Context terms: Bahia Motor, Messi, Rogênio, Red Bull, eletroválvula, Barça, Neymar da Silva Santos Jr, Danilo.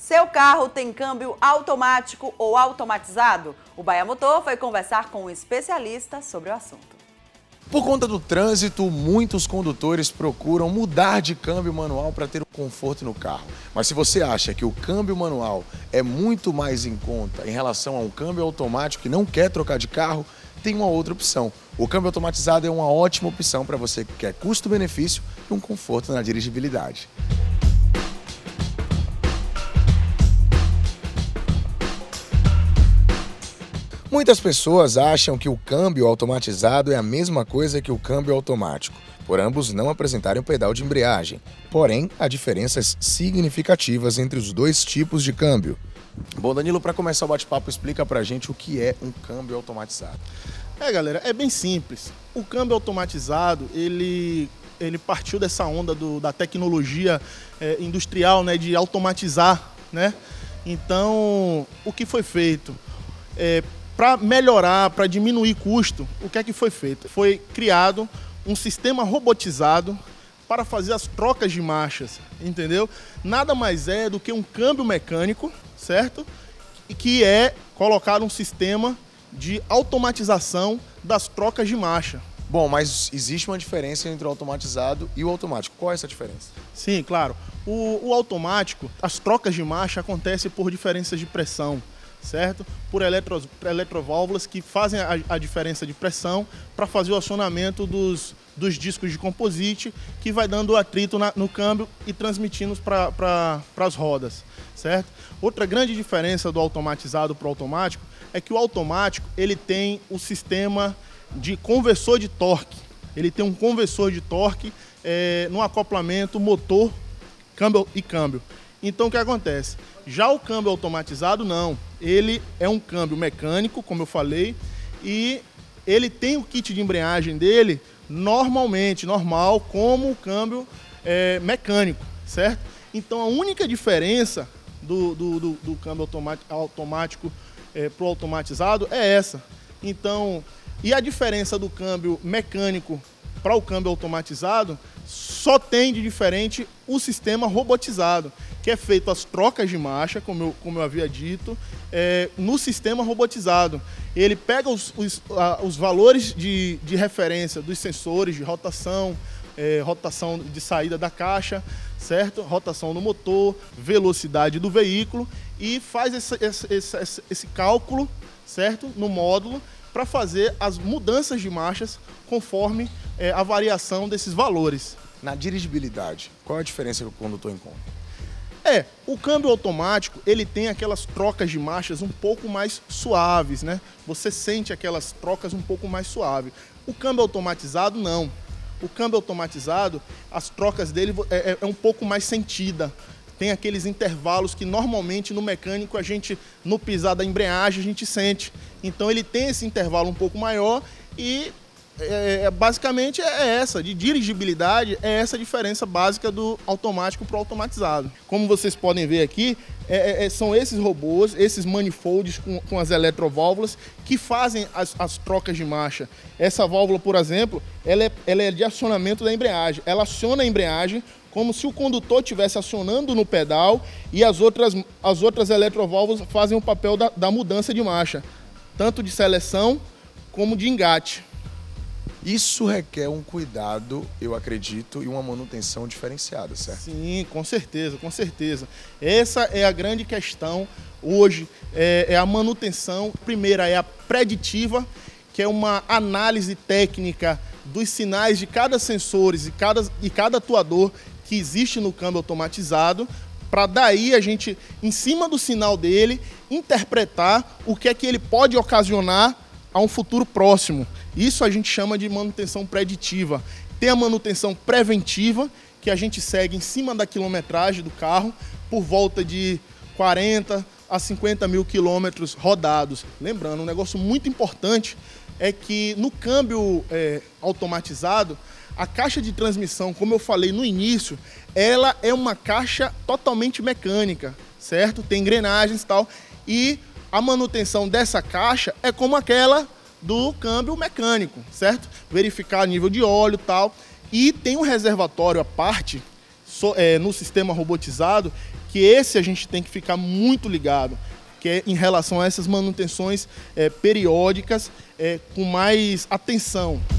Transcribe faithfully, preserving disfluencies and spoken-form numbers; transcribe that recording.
Seu carro tem câmbio automático ou automatizado? O Bahia Motor foi conversar com um especialista sobre o assunto. Por conta do trânsito, muitos condutores procuram mudar de câmbio manual para ter um conforto no carro. Mas se você acha que o câmbio manual é muito mais em conta em relação a um câmbio automático que não quer trocar de carro, tem uma outra opção. O câmbio automatizado é uma ótima opção para você que quer custo-benefício e um conforto na dirigibilidade. Muitas pessoas acham que o câmbio automatizado é a mesma coisa que o câmbio automático, por ambos não apresentarem o pedal de embreagem. Porém, há diferenças significativas entre os dois tipos de câmbio. Bom, Danilo, para começar o bate-papo, explica pra gente o que é um câmbio automatizado. É, galera, é bem simples. O câmbio automatizado, ele... ele partiu dessa onda do, da tecnologia é, industrial, né, de automatizar, né? Então, o que foi feito? É, Para melhorar, para diminuir custo, o que é que foi feito? Foi criado um sistema robotizado para fazer as trocas de marchas, entendeu? Nada mais é do que um câmbio mecânico, certo? Que é colocar um sistema de automatização das trocas de marcha. Bom, mas existe uma diferença entre o automatizado e o automático. Qual é essa diferença? Sim, claro. O, o automático, as trocas de marcha acontecem por diferenças de pressão, certo? Por eletro, eletroválvulas que fazem a, a diferença de pressão para fazer o acionamento dos, dos discos de composite, que vai dando atrito na, no câmbio e transmitindo para pra, as rodas, certo? Outra grande diferença do automatizado para o automático é que o automático ele tem o sistema de conversor de torque. Ele tem um conversor de torque é, no acoplamento motor, câmbio e câmbio. Então, o que acontece? Já o câmbio automatizado, não. Ele é um câmbio mecânico, como eu falei, e ele tem o kit de embreagem dele normalmente, normal, como o câmbio é, mecânico, certo? Então, a única diferença do, do, do, do câmbio automático é, para o automatizado é essa. Então, e a diferença do câmbio mecânico para o câmbio automatizado só tem de diferente o sistema robotizado, que é feito as trocas de marcha, como eu, como eu havia dito, é, no sistema robotizado. Ele pega os, os, a, os valores de, de referência dos sensores de rotação, é, rotação de saída da caixa, certo? Rotação do motor, velocidade do veículo e faz esse, esse, esse, esse cálculo, certo? No módulo, para fazer as mudanças de marchas conforme é, a variação desses valores. Na dirigibilidade, qual é a diferença que o condutor encontra? É, o câmbio automático, ele tem aquelas trocas de marchas um pouco mais suaves, né? Você sente aquelas trocas um pouco mais suaves. O câmbio automatizado, não. O câmbio automatizado, as trocas dele é, é um pouco mais sentida. Tem aqueles intervalos que normalmente no mecânico a gente, no pisar da embreagem, a gente sente. Então ele tem esse intervalo um pouco maior e é, basicamente é essa, de dirigibilidade, é essa a diferença básica do automático para o automatizado. Como vocês podem ver aqui, é, é, são esses robôs, esses manifolds com, com as eletroválvulas que fazem as, as trocas de marcha. Essa válvula, por exemplo, ela é, ela é de acionamento da embreagem, ela aciona a embreagem como se o condutor estivesse acionando no pedal e as outras, as outras eletroválvulas fazem o papel da, da mudança de marcha, tanto de seleção como de engate. Isso requer um cuidado, eu acredito, e uma manutenção diferenciada, certo? Sim, com certeza, com certeza. Essa é a grande questão hoje, é, é a manutenção. A primeira é a preditiva, que é uma análise técnica dos sinais de cada sensor e cada, e cada atuador que existe no câmbio automatizado, para daí a gente, em cima do sinal dele, interpretar o que é que ele pode ocasionar a um futuro próximo. Isso a gente chama de manutenção preditiva. Tem a manutenção preventiva, que a gente segue em cima da quilometragem do carro, por volta de quarenta a cinquenta mil quilômetros rodados. Lembrando, um negócio muito importante é que no câmbio é, automatizado, a caixa de transmissão, como eu falei no início, ela é uma caixa totalmente mecânica, certo? Tem engrenagens e tal, e a manutenção dessa caixa é como aquela do câmbio mecânico, certo? Verificar nível de óleo e tal, e tem um reservatório à parte, so, é, no sistema robotizado, que esse a gente tem que ficar muito ligado, que é em relação a essas manutenções é, periódicas, é, com mais atenção.